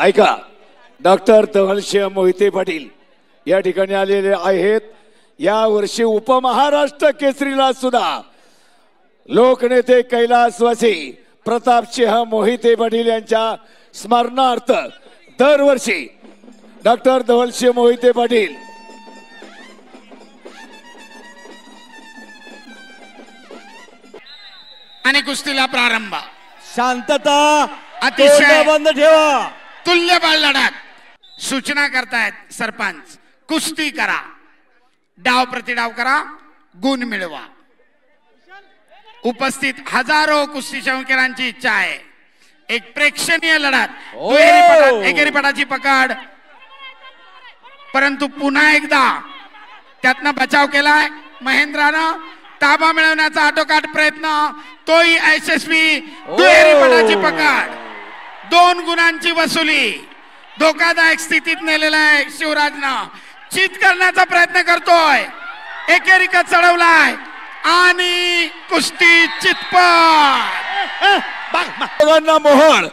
ऐका डॉक्टर दाvalshyam मोहिते पाटील या ठिकाणी आलेले आहेत। या वर्षी उपमहाराष्ट्र केसरीला सुद्धा लोकनेते कैलासवासी प्रतापसिंह मोहिते पाटील यांच्या स्मरणार्थ दरवर्षी डॉक्टर दाvalshyam मोहिते पाटील आणि कुस्तीला प्रारंभ। शांतता अतिशय बंद ठेवा। तुल्यबळ लढत। सूचना करतायत सरपंच, कुस्ती करा, डाव प्रतिडाव करा, गुण मिळवा। उपस्थित हजारो कुस्ती शौकीनांची इच्छा आहे। एक प्रेक्षणीय लढत, दुहेरी पटाची पकड, परंतु पुन्हा एकदा त्यातनं बचाव केलाय महेंद्रानं। ताबा मिळवण्याचा आटोकाट प्रयत्न, तोही यशस्वी। दुहेरी पटाची पकड, दोन गुणांची वसुली। धोकादायक स्थितीत नेलेला आहे शिवराजनं। चीट करण्याचा प्रयत्न करतोय, एकेरीचा चढवलाय आणि कुस्ती चितपट। मोहोळ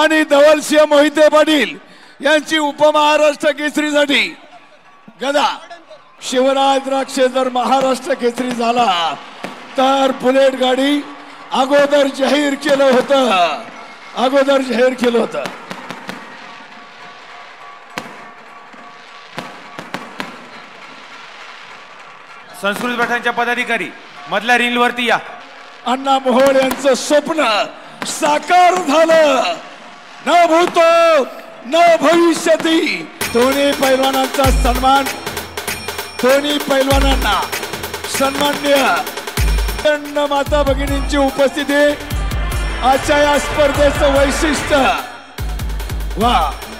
आणि दाvalshyam मोहिते पाटील यांची उपमहाराष्ट्र केसरीसाठी गदा। शिवराज राक्षे जर महाराष्ट्र केसरी झाला तर बुलेट गाडी अगोदर जाहीर केलं होतं। संस्कृत पठाणच्या पदाधिकारी मधल्या रिंग वरती या। अण्णा मोहोळ यांचं स्वप्न साकार झालं। न भूतो न भविष्यती। दोन्ही पैलवानांचा सन्मान, दोन्ही पैलवानांना सन्माननीय अण्णा माता भगिनींची उपस्थिती आजच्या या स्पर्धेचं वैशिष्ट्य। वा।